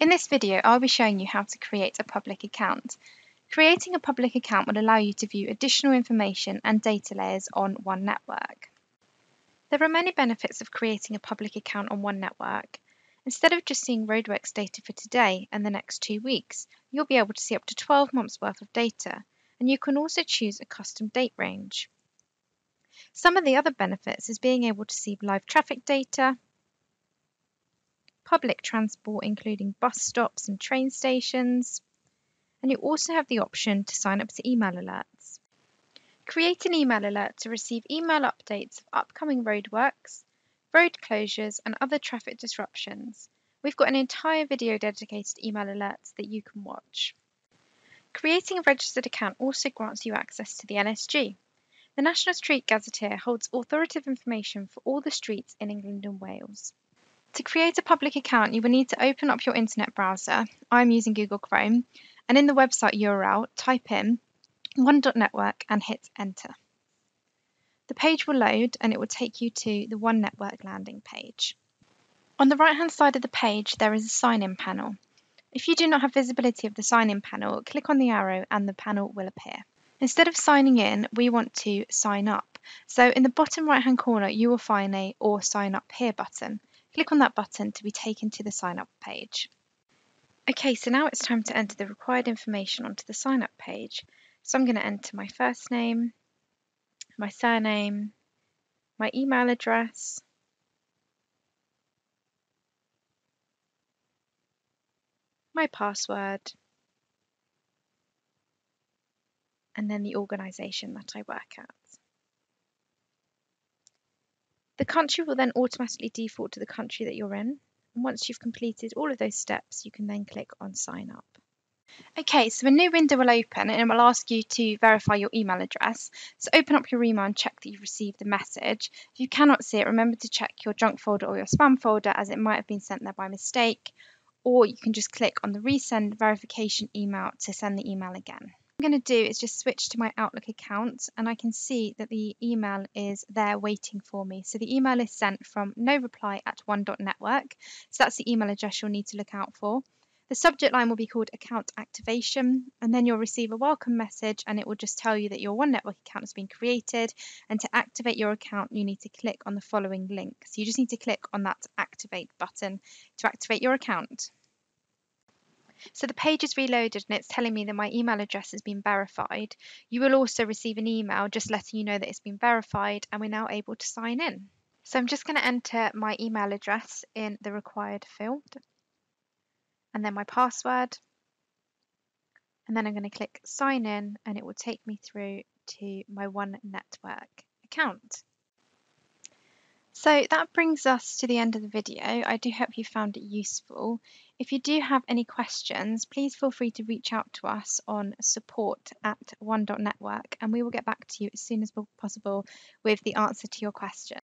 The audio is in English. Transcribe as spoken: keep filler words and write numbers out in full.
In this video, I'll be showing you how to create a public account. Creating a public account will allow you to view additional information and data layers on one network. There are many benefits of creating a public account on one network. Instead of just seeing roadworks data for today and the next two weeks, you'll be able to see up to twelve months worth of data, and you can also choose a custom date range. Some of the other benefits is being able to see live traffic data, public transport including bus stops and train stations, and you also have the option to sign up to email alerts. Create an email alert to receive email updates of upcoming roadworks, road closures and other traffic disruptions. We've got an entire video dedicated to email alerts that you can watch. Creating a registered account also grants you access to the N S G. The National Street Gazetteer holds authoritative information for all the streets in England and Wales. To create a public account, you will need to open up your internet browser. I'm using Google Chrome, and in the website U R L, type in one dot network and hit enter. The page will load and it will take you to the One Network landing page. On the right-hand side of the page, there is a sign-in panel. If you do not have visibility of the sign-in panel, click on the arrow and the panel will appear. Instead of signing in, we want to sign up. So in the bottom right-hand corner, you will find a or sign up here button. Click on that button to be taken to the sign-up page. Okay, so now it's time to enter the required information onto the sign-up page. So I'm going to enter my first name, my surname, my email address, my password, and then the organisation that I work at. The country will then automatically default to the country that you're in, and once you've completed all of those steps, you can then click on sign up. Okay, so a new window will open and it will ask you to verify your email address. So open up your email and check that you've received the message. If you cannot see it, remember to check your junk folder or your spam folder, as it might have been sent there by mistake, or you can just click on the resend verification email to send the email again. What I'm going to do is just switch to my Outlook account, and I can see that the email is there waiting for me. So the email is sent from no reply at one dot network. So that's the email address you'll need to look out for. The subject line will be called account activation, and then you'll receive a welcome message and it will just tell you that your One Network account has been created, and to activate your account you need to click on the following link. So you just need to click on that activate button to activate your account. So the page is reloaded and it's telling me that my email address has been verified. You will also receive an email just letting you know that it's been verified and we're now able to sign in. So I'm just going to enter my email address in the required field, and then my password, and then I'm going to click sign in and it will take me through to my One Network account. So that brings us to the end of the video. I do hope you found it useful. If you do have any questions, please feel free to reach out to us on support at one dot network and we will get back to you as soon as possible with the answer to your question.